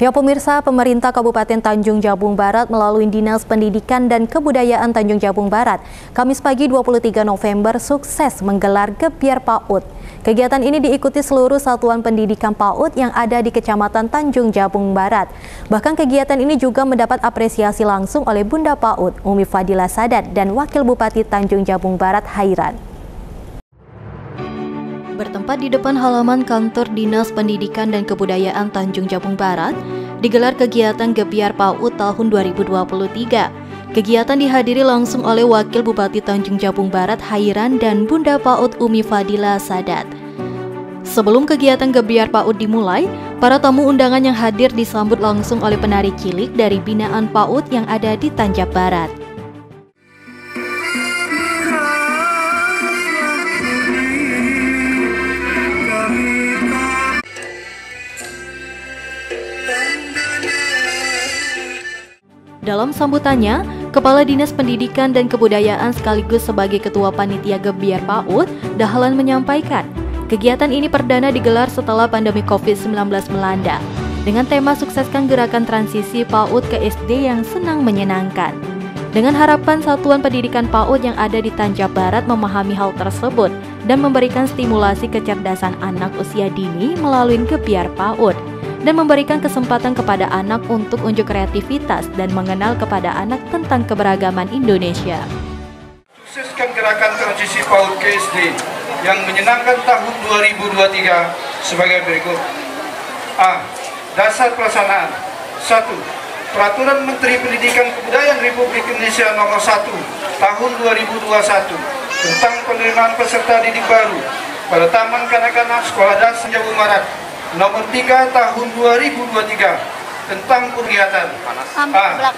Ya pemirsa, pemerintah Kabupaten Tanjung Jabung Barat melalui Dinas Pendidikan dan Kebudayaan Tanjung Jabung Barat, Kamis pagi 23 November sukses menggelar Gebyar PAUD. Kegiatan ini diikuti seluruh satuan pendidikan PAUD yang ada di Kecamatan Tanjung Jabung Barat. Bahkan kegiatan ini juga mendapat apresiasi langsung oleh Bunda PAUD, Umi Fadila Sadat dan Wakil Bupati Tanjung Jabung Barat Hairan. Bertempat di depan halaman kantor Dinas Pendidikan dan Kebudayaan Tanjung Jabung Barat, digelar kegiatan Gebyar PAUD tahun 2023. Kegiatan dihadiri langsung oleh Wakil Bupati Tanjung Jabung Barat Hairan dan Bunda PAUD Umi Fadila Sadat. Sebelum kegiatan Gebyar PAUD dimulai, para tamu undangan yang hadir disambut langsung oleh penari cilik dari binaan PAUD yang ada di Tanjab Barat. Dalam sambutannya, Kepala Dinas Pendidikan dan Kebudayaan sekaligus sebagai Ketua Panitia Gebyar PAUD, Dahlan menyampaikan, kegiatan ini perdana digelar setelah pandemi COVID-19 melanda, dengan tema sukseskan gerakan transisi PAUD ke SD yang senang menyenangkan. Dengan harapan satuan pendidikan PAUD yang ada di Tanjab Barat memahami hal tersebut dan memberikan stimulasi kecerdasan anak usia dini melalui Gebyar PAUD, dan memberikan kesempatan kepada anak untuk unjuk kreativitas dan mengenal kepada anak tentang keberagaman Indonesia. Sukseskan gerakan transisi PAUD ke SD yang menyenangkan tahun 2023 sebagai berikut. A. Dasar pelaksanaan. 1. Peraturan Menteri Pendidikan Kebudayaan Republik Indonesia Nomor 1 Tahun 2021 tentang penerimaan peserta didik baru pada Taman Kanak-kanak Sekolah Dasar Jabung Barat Nomor 3 tahun 2023 tentang kegiatan. A.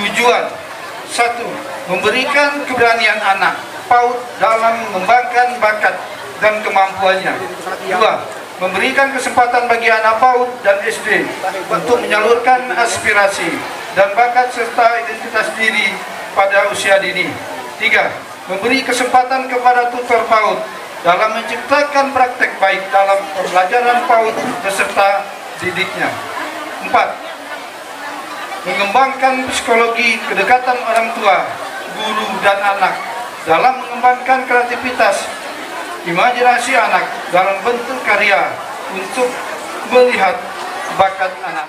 Tujuan 1. Memberikan keberanian anak PAUD dalam mengembangkan bakat dan kemampuannya. 2. Memberikan kesempatan bagi anak PAUD dan SD untuk menyalurkan aspirasi dan bakat serta identitas diri pada usia dini. 3. Memberi kesempatan kepada tutor PAUD dalam menciptakan praktek baik dalam pembelajaran PAUD beserta didiknya. 4. Mengembangkan psikologi kedekatan orang tua, guru, dan anak dalam mengembangkan kreativitas, imajinasi anak dalam bentuk karya untuk melihat bakat anak.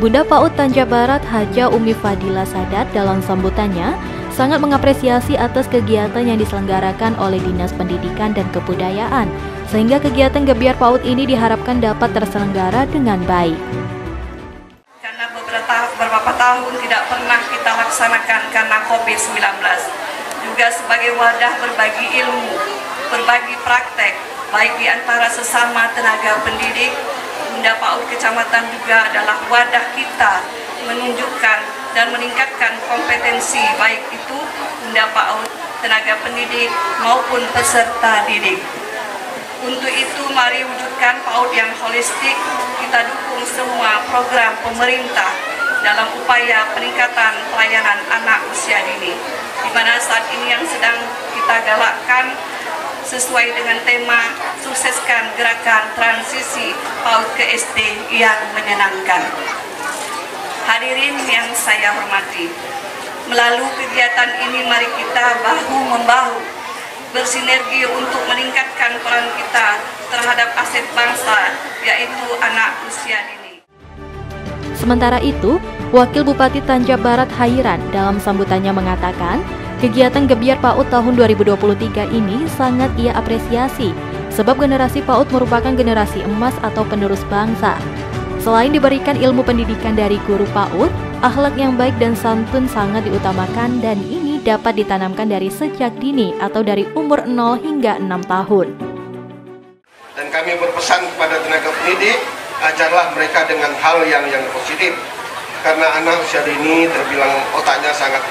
Bunda PAUD Tanjab Barat Haja Umi Fadila Sadat dalam sambutannya sangat mengapresiasi atas kegiatan yang diselenggarakan oleh Dinas Pendidikan dan Kebudayaan, sehingga kegiatan Gebyar PAUD ini diharapkan dapat terselenggara dengan baik. Karena beberapa tahun tidak pernah kita laksanakan karena COVID-19, juga sebagai wadah berbagi ilmu, berbagi praktek, baik di antara sesama tenaga pendidik, Bunda PAUD Kecamatan juga adalah wadah kita menunjukkan dan meningkatkan kompetensi baik itu Bunda PAUD, tenaga pendidik maupun peserta didik. Untuk itu mari wujudkan PAUD yang holistik, kita dukung semua program pemerintah dalam upaya peningkatan pelayanan anak usia dini. Di mana saat ini yang sedang kita galakkan sesuai dengan tema sukseskan gerakan transisi PAUD ke SD yang menyenangkan. Hadirin yang saya hormati, melalui kegiatan ini mari kita bahu-membahu bersinergi untuk meningkatkan peran kita terhadap aset bangsa, yaitu anak usia dini. Sementara itu, Wakil Bupati Tanjab Barat Hairan dalam sambutannya mengatakan, kegiatan Gebyar PAUD tahun 2023 ini sangat ia apresiasi, sebab generasi PAUD merupakan generasi emas atau penerus bangsa. Selain diberikan ilmu pendidikan dari guru PAUD, akhlak yang baik dan santun sangat diutamakan dan ini dapat ditanamkan dari sejak dini atau dari umur 0 hingga 6 tahun. Dan kami berpesan kepada tenaga pendidik, ajarlah mereka dengan hal yang positif. Karena anak usia dini terbilang otaknya sangat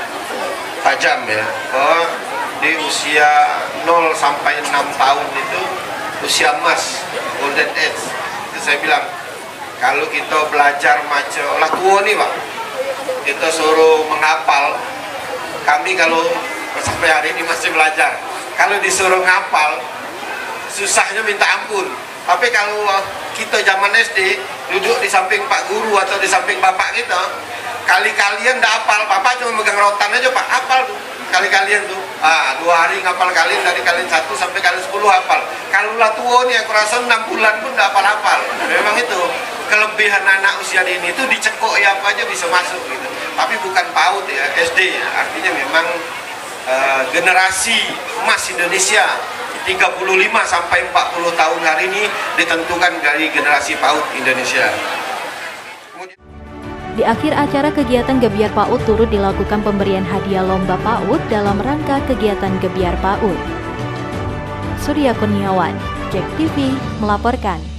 tajam ya. Oh, di usia 0 sampai 6 tahun itu usia emas, golden age. Itu saya bilang. Kalau kita belajar macam laku nih Pak, kita suruh menghafal. Kami kalau sampai hari ini masih belajar. Kalau disuruh ngapal, susahnya minta ampun. Tapi kalau kita zaman SD duduk di samping pak guru atau di samping bapak kita, kali-kalian nggak apal, bapak cuma megang rotan aja pak, apal tuh kali-kalian tuh. Ah, 2 hari ngapal kalian, dari kalian 1 sampai kalian 10 apal. Kalau lah tua nih aku rasa 6 bulan pun nggak apal-apal. Memang itu kelebihan anak usia dini itu dicekok ya apa aja bisa masuk gitu. Tapi bukan PAUD ya, SD ya. Artinya memang generasi emas Indonesia 35 sampai 40 tahun hari ini ditentukan dari generasi PAUD Indonesia. Di akhir acara, kegiatan Gebyar PAUD turut dilakukan pemberian hadiah lomba PAUD dalam rangka kegiatan Gebyar PAUD. Surya Kurniawan, Jek TV melaporkan.